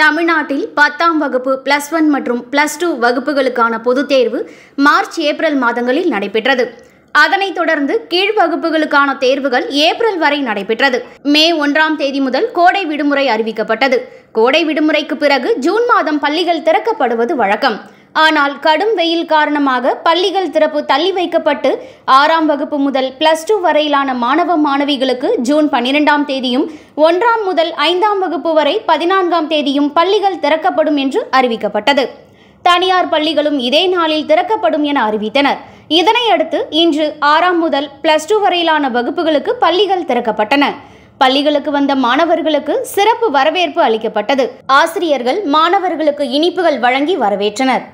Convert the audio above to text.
தமிழ்நாட்டில் 10ஆம் வகுப்பு +1 மற்றும் +2 வகுப்புகளுக்கான பொதுத் தேர்வு மார்ச் ஏப்ரல் மாதங்களில் நடைபெற்றது. அதனைத் தொடர்ந்து கீழ் வகுப்புகளுக்கான தேர்வுகள் ஏப்ரல் வரை நடைபெற்றது. மே 1ஆம் தேதி முதல் கோடை விடுமுறை அறிவிக்கப்பட்டது. கோடை விடுமுறைக்கு பிறகு ஜூன் மாதம் பள்ளிகள் திறக்கப்படுவது வழக்கம். ஆனால் கடும் வெயில் காரணமாக பள்ளிகள் திறப்பு தள்ளி வைக்கப்பட்டு 6ஆம் வகுப்பு முதல் +2 வரையிலான மாணவ மாணவிகளுக்கு ஜூன் 12ஆம் தேதியும் 1ஆம் முதல் 5ஆம் வகுப்பு வரை 14ஆம் தேதியும் பள்ளிகள் திறக்கப்படும் என்று அறிவிக்கப்பட்டது. தனியார் பள்ளிகளும் இதே நாளில் திறக்கப்படும் என அறிவித்தனர். இதனையடுத்து இன்று 6ஆம் முதல் +2 வரையிலான வகுப்புகளுக்கு பள்ளிகள் திறக்கப்பட்டன. பள்ளிகளுக்கு வந்த மாணவர்களுக்கு சிறப்பு வரவேற்பு அளிக்கப்பட்டது. ஆசிரியர்கள் மாணவர்களுக்கு இனிப்புகள் வழங்கி வரவேற்றனர்.